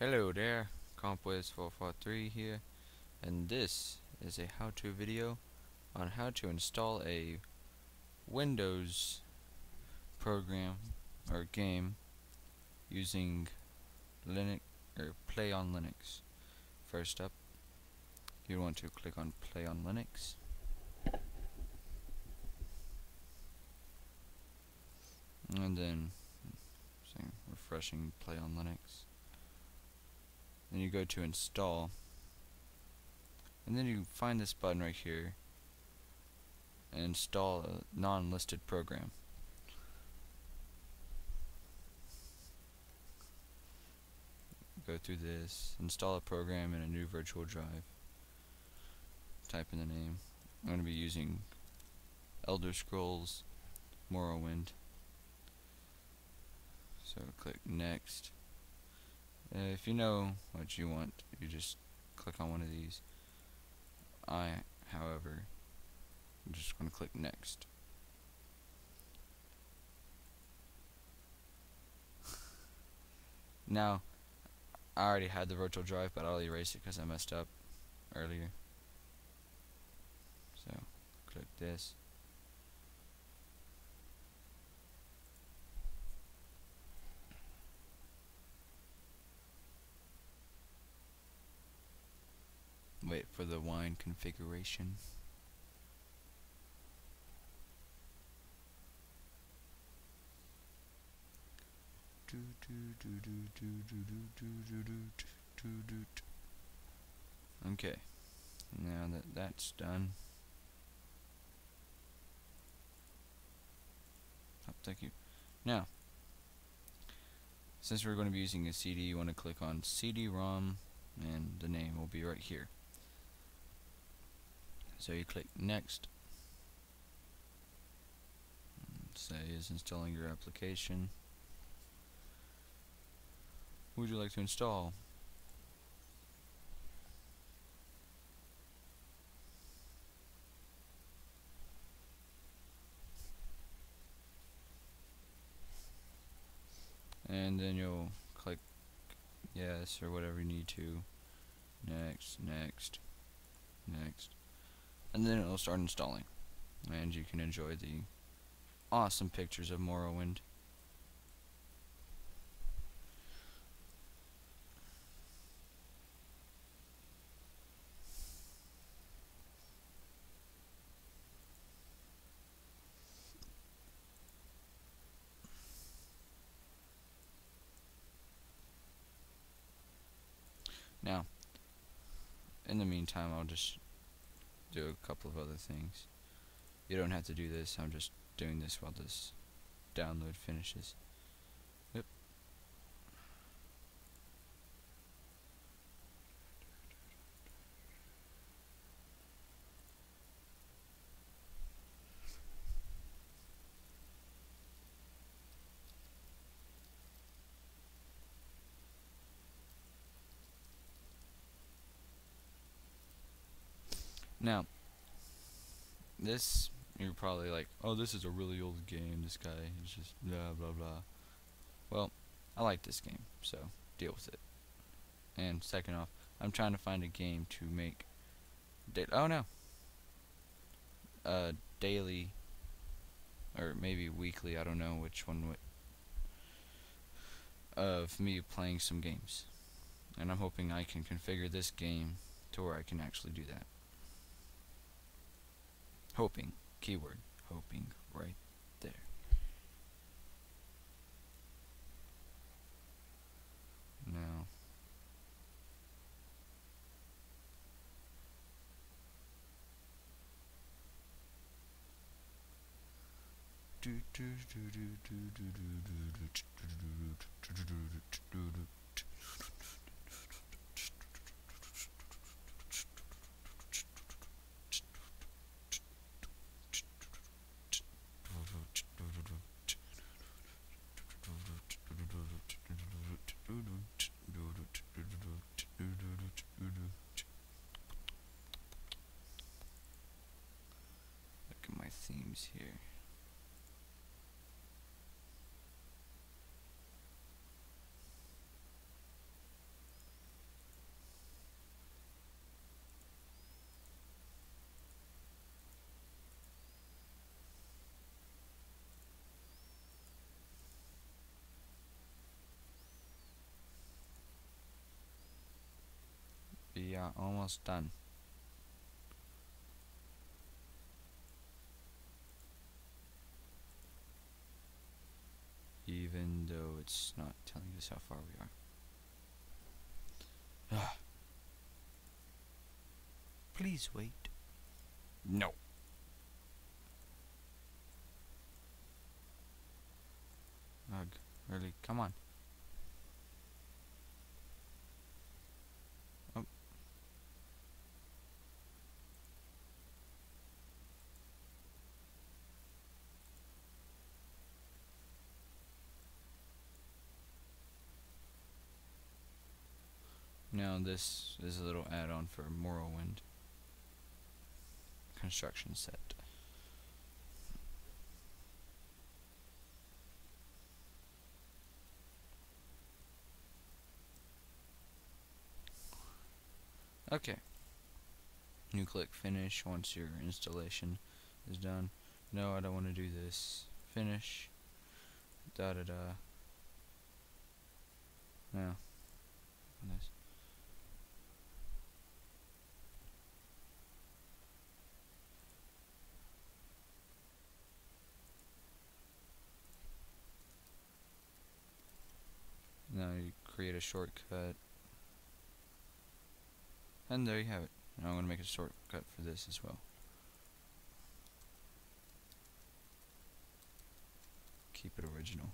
Hello there, CompWiz443 here, and this is a how-to video on how to install a Windows program or game using Linux or PlayOnLinux. First up, you want to click on PlayOnLinux. And then refreshing PlayOnLinux. Then you go to install, and then you find this button right here and install a non-listed program. Go through this, install a program in a new virtual drive, type in the name. I'm going to be using Elder Scrolls Morrowind, so click next. If you know what you want, you just click on one of these. However, I'm just going to click next. Now, I already had the virtual drive, but I'll erase it because I messed up earlier. So, click this. Wait for the Wine configuration. Okay, now that that's done, oh, thank you. Now, since we're going to be using a CD, you want to click on CD-ROM, and the name will be right here. So you click next. Say is installing your application. Who would you like to install? And then you'll click yes or whatever you need to. Next, next, next. And then it'll start installing, and you can enjoy the awesome pictures of Morrowind. Now, in the meantime, I'll just do a couple of other things. You don't have to do this, I'm just doing this while this download finishes. Yep. Now, this, you're probably like, oh, this is a really old game, this guy is just blah blah blah. Well, I like this game, so deal with it. And second off, I'm trying to find a game to make daily or maybe weekly, I don't know which one, of me playing some games. And I'm hoping I can configure this game to where I can actually do that. Hoping, keyword, hoping, right there. Now, themes here. are almost done. Even though it's not telling us how far we are. Please wait. No. Ugh, really, come on. Oh. Now this is a little add-on for Morrowind. Construction set. Okay. You click finish once your installation is done. No, I don't want to do this. Finish. Da da da. No. Nice. Now you create a shortcut. And there you have it. Now I'm going to make a shortcut for this as well. Keep it original.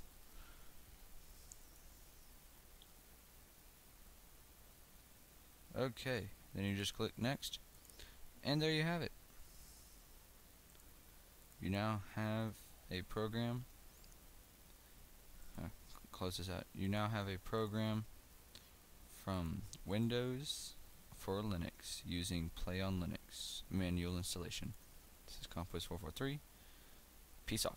Okay, then you just click next. And there you have it. You now have a program. I'll close this out. You now have a program from Windows for Linux using PlayOnLinux manual installation. This is Compose 443. Peace off.